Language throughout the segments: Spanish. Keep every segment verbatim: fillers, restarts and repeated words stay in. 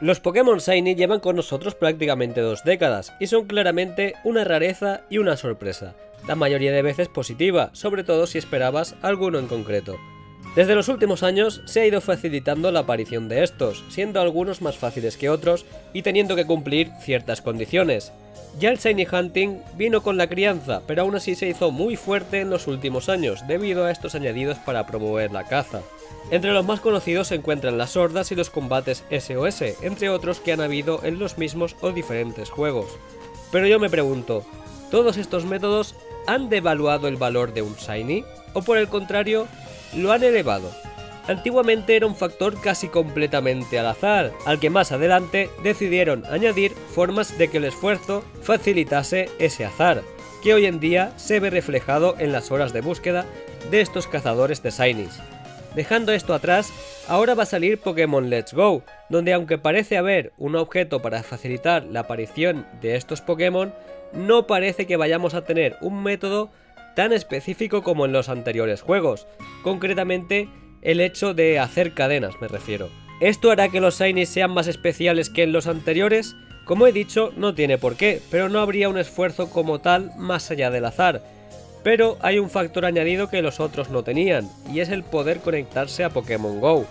Los Pokémon Shiny llevan con nosotros prácticamente dos décadas y son claramente una rareza y una sorpresa, la mayoría de veces positiva, sobre todo si esperabas alguno en concreto. Desde los últimos años se ha ido facilitando la aparición de estos, siendo algunos más fáciles que otros y teniendo que cumplir ciertas condiciones. Ya el Shiny Hunting vino con la crianza, pero aún así se hizo muy fuerte en los últimos años debido a estos añadidos para promover la caza. Entre los más conocidos se encuentran las hordas y los combates S O S, entre otros que han habido en los mismos o diferentes juegos. Pero yo me pregunto, ¿todos estos métodos han devaluado el valor de un Shiny? ¿O por el contrario, lo han elevado? Antiguamente era un factor casi completamente al azar, al que más adelante decidieron añadir formas de que el esfuerzo facilitase ese azar, que hoy en día se ve reflejado en las horas de búsqueda de estos cazadores de Shinies. Dejando esto atrás, ahora va a salir Pokémon Let's Go, donde aunque parece haber un objeto para facilitar la aparición de estos Pokémon, no parece que vayamos a tener un método tan específico como en los anteriores juegos, concretamente el hecho de hacer cadenas me refiero. ¿Esto hará que los Shinies sean más especiales que en los anteriores? Como he dicho, no tiene por qué, pero no habría un esfuerzo como tal más allá del azar. Pero hay un factor añadido que los otros no tenían, y es el poder conectarse a Pokémon GO.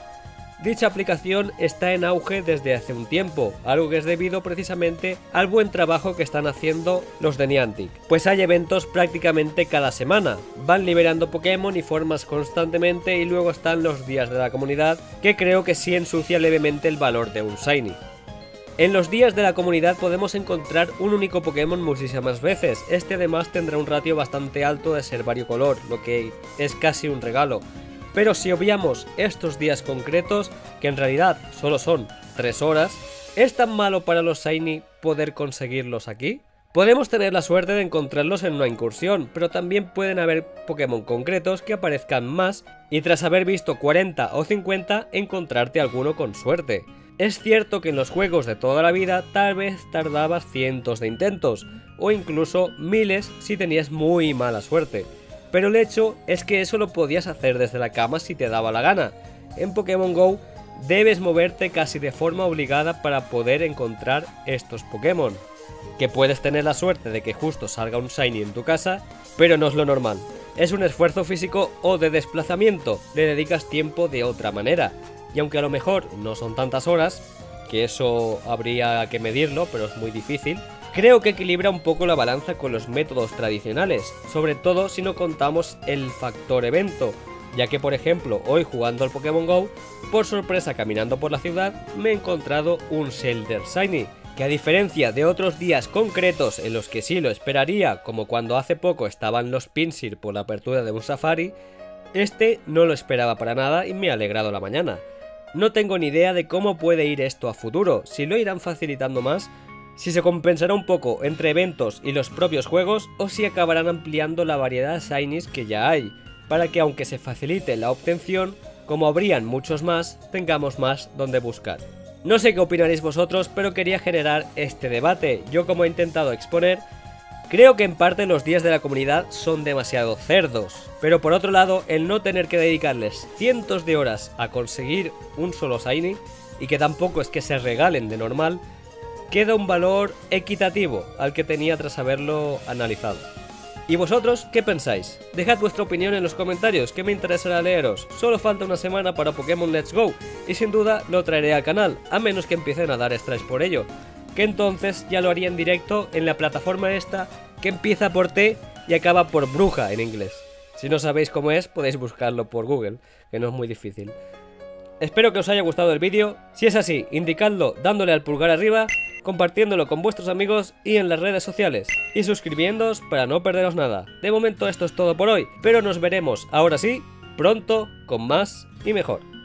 Dicha aplicación está en auge desde hace un tiempo, algo que es debido precisamente al buen trabajo que están haciendo los de Niantic, pues hay eventos prácticamente cada semana, van liberando Pokémon y formas constantemente y luego están los días de la comunidad, que creo que sí ensucia levemente el valor de un Shiny. En los días de la comunidad podemos encontrar un único Pokémon muchísimas veces, este además tendrá un ratio bastante alto de ser variocolor, lo que es casi un regalo. Pero si obviamos estos días concretos, que en realidad solo son tres horas, ¿es tan malo para los Shiny poder conseguirlos aquí? Podemos tener la suerte de encontrarlos en una incursión, pero también pueden haber Pokémon concretos que aparezcan más y tras haber visto cuarenta o cincuenta encontrarte alguno con suerte. Es cierto que en los juegos de toda la vida tal vez tardabas cientos de intentos, o incluso miles si tenías muy mala suerte. Pero el hecho es que eso lo podías hacer desde la cama si te daba la gana. En Pokémon GO debes moverte casi de forma obligada para poder encontrar estos Pokémon. Que puedes tener la suerte de que justo salga un Shiny en tu casa, pero no es lo normal. Es un esfuerzo físico o de desplazamiento, le dedicas tiempo de otra manera. Y aunque a lo mejor no son tantas horas, que eso habría que medirlo, pero es muy difícil, creo que equilibra un poco la balanza con los métodos tradicionales, sobre todo si no contamos el factor evento, ya que por ejemplo hoy jugando al Pokémon GO, por sorpresa caminando por la ciudad, me he encontrado un Shellder Shiny, que a diferencia de otros días concretos en los que sí lo esperaría, como cuando hace poco estaban los Pinsir por la apertura de un Safari, este no lo esperaba para nada y me ha alegrado la mañana. No tengo ni idea de cómo puede ir esto a futuro, si lo irán facilitando más, si se compensará un poco entre eventos y los propios juegos o si acabarán ampliando la variedad de Shinies que ya hay, para que aunque se facilite la obtención, como habrían muchos más, tengamos más donde buscar. No sé qué opinaréis vosotros, pero quería generar este debate. Yo, como he intentado exponer, creo que en parte los días de la comunidad son demasiado cerdos, pero por otro lado el no tener que dedicarles cientos de horas a conseguir un solo Shiny, y que tampoco es que se regalen de normal, queda un valor equitativo al que tenía tras haberlo analizado. ¿Y vosotros qué pensáis? Dejad vuestra opinión en los comentarios, que me interesará leeros. Solo falta una semana para Pokémon Let's Go y sin duda lo traeré al canal, a menos que empiecen a dar extras por ello, que entonces ya lo haría en directo en la plataforma esta que empieza por T y acaba por bruja en inglés. Si no sabéis cómo es, podéis buscarlo por Google, que no es muy difícil. Espero que os haya gustado el vídeo, si es así, indicadlo dándole al pulgar arriba, compartiéndolo con vuestros amigos y en las redes sociales, y suscribiéndoos para no perderos nada. De momento esto es todo por hoy, pero nos veremos ahora sí, pronto, con más y mejor.